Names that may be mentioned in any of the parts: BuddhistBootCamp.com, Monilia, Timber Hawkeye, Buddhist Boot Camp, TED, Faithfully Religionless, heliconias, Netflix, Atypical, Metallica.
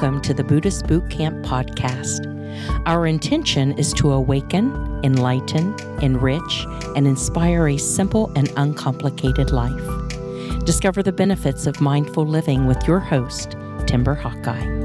welcome to the Buddhist Boot Camp podcast. Our intention is to awaken, enlighten, enrich, and inspire a simple and uncomplicated life. Discover the benefits of mindful living with your host, Timber Hawkeye.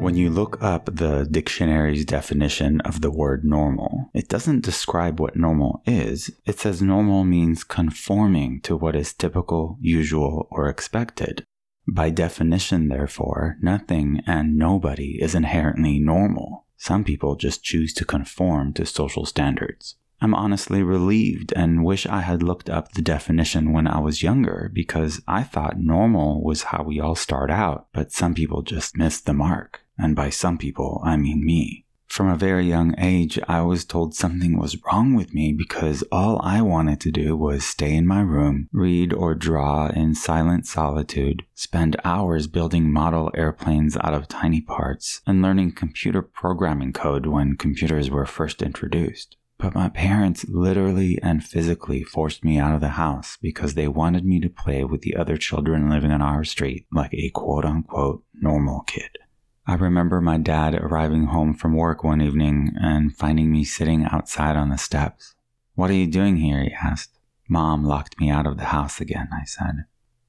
When you look up the dictionary's definition of the word normal, it doesn't describe what normal is. It says normal means conforming to what is typical, usual, or expected. By definition, therefore, nothing and nobody is inherently normal. Some people just choose to conform to social standards. I'm honestly relieved and wish I had looked up the definition when I was younger, because I thought normal was how we all start out, but some people just miss the mark. And by some people, I mean me. From a very young age, I was told something was wrong with me because all I wanted to do was stay in my room, read or draw in silent solitude, spend hours building model airplanes out of tiny parts, and learning computer programming code when computers were first introduced. But my parents literally and physically forced me out of the house because they wanted me to play with the other children living on our street like a quote-unquote normal kid. I remember my dad arriving home from work one evening and finding me sitting outside on the steps. "What are you doing here?" he asked. "Mom locked me out of the house again," I said.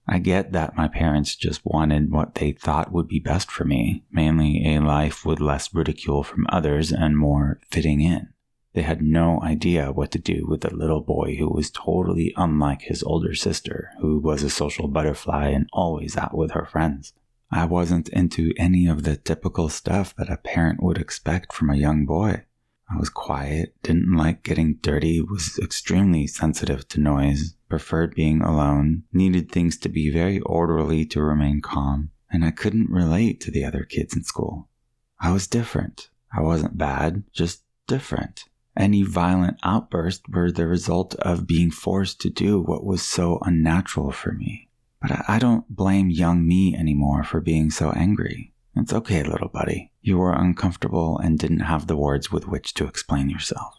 I get that my parents just wanted what they thought would be best for me, mainly a life with less ridicule from others and more fitting in. They had no idea what to do with the little boy who was totally unlike his older sister, who was a social butterfly and always out with her friends. I wasn't into any of the typical stuff that a parent would expect from a young boy. I was quiet, didn't like getting dirty, was extremely sensitive to noise, preferred being alone, needed things to be very orderly to remain calm, and I couldn't relate to the other kids in school. I was different. I wasn't bad, just different. Any violent outbursts were the result of being forced to do what was so unnatural for me. But I don't blame young me anymore for being so angry. It's okay, little buddy. You were uncomfortable and didn't have the words with which to explain yourself.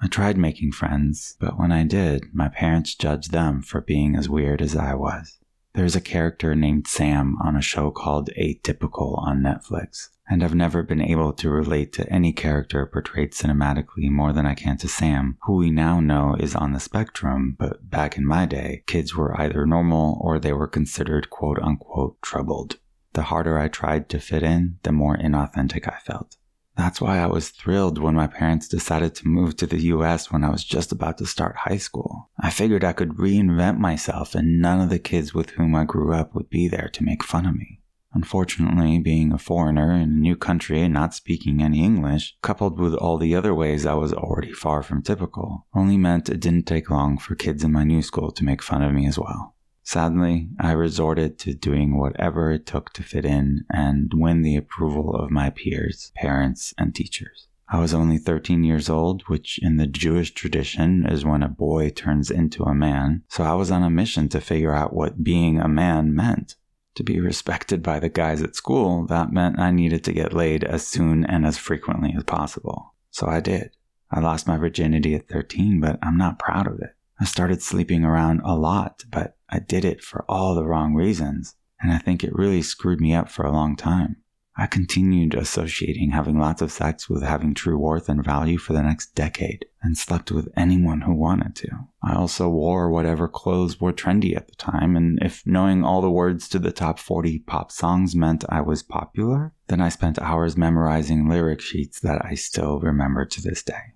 I tried making friends, but when I did, my parents judged them for being as weird as I was. There's a character named Sam on a show called Atypical on Netflix, and I've never been able to relate to any character portrayed cinematically more than I can to Sam, who we now know is on the spectrum, but back in my day, kids were either normal or they were considered quote-unquote troubled. The harder I tried to fit in, the more inauthentic I felt. That's why I was thrilled when my parents decided to move to the US when I was just about to start high school. I figured I could reinvent myself and none of the kids with whom I grew up would be there to make fun of me. Unfortunately, being a foreigner in a new country and not speaking any English, coupled with all the other ways I was already far from typical, only meant it didn't take long for kids in my new school to make fun of me as well. Sadly, I resorted to doing whatever it took to fit in and win the approval of my peers, parents, and teachers. I was only 13 years old, which in the Jewish tradition is when a boy turns into a man, so I was on a mission to figure out what being a man meant. To be respected by the guys at school, that meant I needed to get laid as soon and as frequently as possible. So I did. I lost my virginity at 13, but I'm not proud of it. I started sleeping around a lot, but I did it for all the wrong reasons, and I think it really screwed me up for a long time. I continued associating having lots of sex with having true worth and value for the next decade, and slept with anyone who wanted to. I also wore whatever clothes were trendy at the time, and if knowing all the words to the top 40 pop songs meant I was popular, then I spent hours memorizing lyric sheets that I still remember to this day.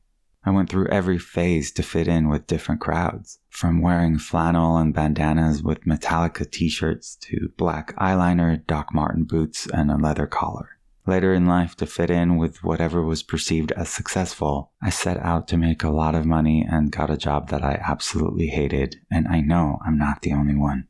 I went through every phase to fit in with different crowds, from wearing flannel and bandanas with Metallica t-shirts to black eyeliner, Doc Marten boots, and a leather collar. Later in life, to fit in with whatever was perceived as successful, I set out to make a lot of money and got a job that I absolutely hated, and I know I'm not the only one.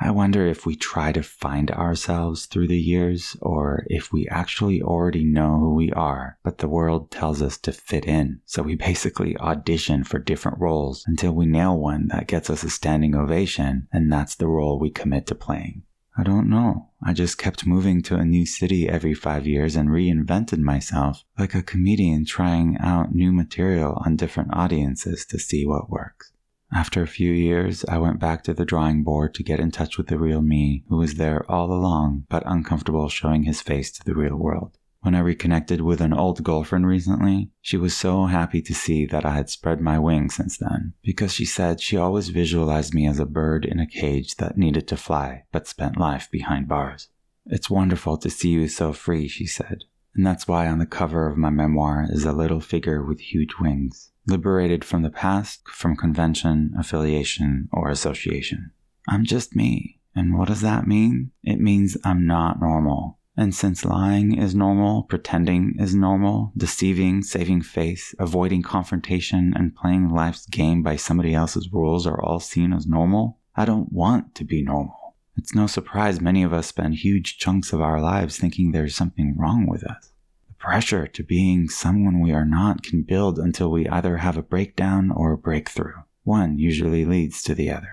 I wonder if we try to find ourselves through the years, or if we actually already know who we are, but the world tells us to fit in, so we basically audition for different roles until we nail one that gets us a standing ovation, and that's the role we commit to playing. I don't know. I just kept moving to a new city every 5 years and reinvented myself like a comedian trying out new material on different audiences to see what works. After a few years, I went back to the drawing board to get in touch with the real me, who was there all along, but uncomfortable showing his face to the real world. When I reconnected with an old girlfriend recently, she was so happy to see that I had spread my wings since then, because she said she always visualized me as a bird in a cage that needed to fly, but spent life behind bars. "It's wonderful to see you so free," she said, and that's why on the cover of my memoir is a little figure with huge wings. Liberated from the past, from convention, affiliation, or association. I'm just me. And what does that mean? It means I'm not normal. And since lying is normal, pretending is normal, deceiving, saving face, avoiding confrontation, and playing life's game by somebody else's rules are all seen as normal, I don't want to be normal. It's no surprise many of us spend huge chunks of our lives thinking there's something wrong with us. Pressure to being someone we are not can build until we either have a breakdown or a breakthrough. One usually leads to the other.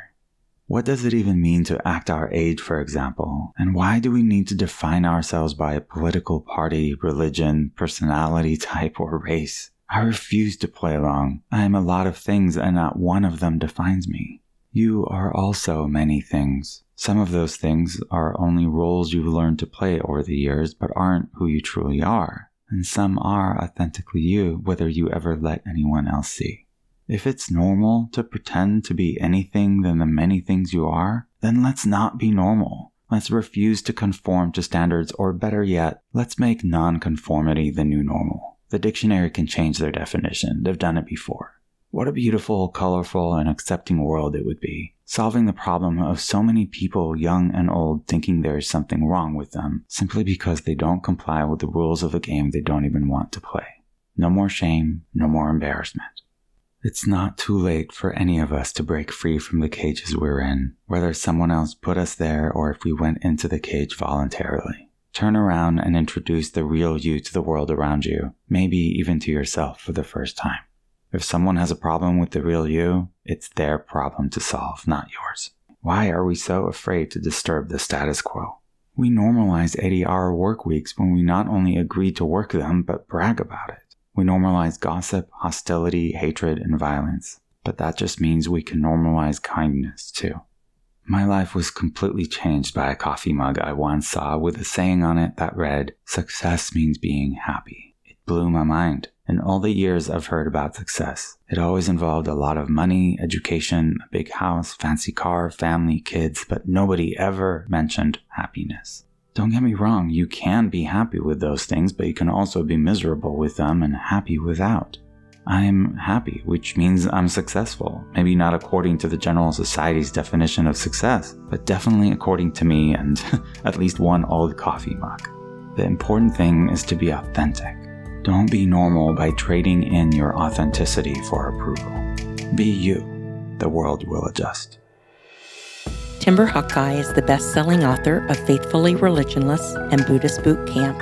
What does it even mean to act our age, for example? And why do we need to define ourselves by a political party, religion, personality type, or race? I refuse to play along. I am a lot of things and not one of them defines me. You are also many things. Some of those things are only roles you've learned to play over the years, but aren't who you truly are. And some are authentically you, whether you ever let anyone else see. If it's normal to pretend to be anything than the many things you are, then let's not be normal. Let's refuse to conform to standards, or better yet, let's make nonconformity the new normal. The dictionary can change their definition. They've done it before. What a beautiful, colorful, and accepting world it would be, solving the problem of so many people, young and old, thinking there is something wrong with them, simply because they don't comply with the rules of a game they don't even want to play. No more shame, no more embarrassment. It's not too late for any of us to break free from the cages we're in, whether someone else put us there or if we went into the cage voluntarily. Turn around and introduce the real you to the world around you, maybe even to yourself for the first time. If someone has a problem with the real you, it's their problem to solve, not yours. Why are we so afraid to disturb the status quo? We normalize 80-hour work weeks when we not only agree to work them, but brag about it. We normalize gossip, hostility, hatred, and violence. But that just means we can normalize kindness, too. My life was completely changed by a coffee mug I once saw with a saying on it that read, "Success means being happy." It blew my mind. In all the years I've heard about success, it always involved a lot of money, education, a big house, fancy car, family, kids, but nobody ever mentioned happiness. Don't get me wrong, you can be happy with those things, but you can also be miserable with them and happy without. I'm happy, which means I'm successful. Maybe not according to the general society's definition of success, but definitely according to me and at least one old coffee mug. The important thing is to be authentic. Don't be normal by trading in your authenticity for approval. Be you. The world will adjust. Timber Hawkeye is the best-selling author of Faithfully Religionless and Buddhist Boot Camp.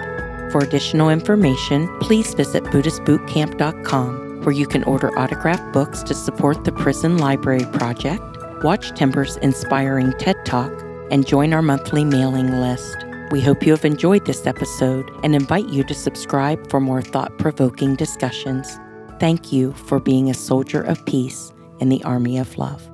For additional information, please visit BuddhistBootCamp.com, where you can order autographed books to support the Prison Library Project, watch Timber's inspiring TED Talk, and join our monthly mailing list. We hope you have enjoyed this episode and invite you to subscribe for more thought-provoking discussions. Thank you for being a soldier of peace in the army of love.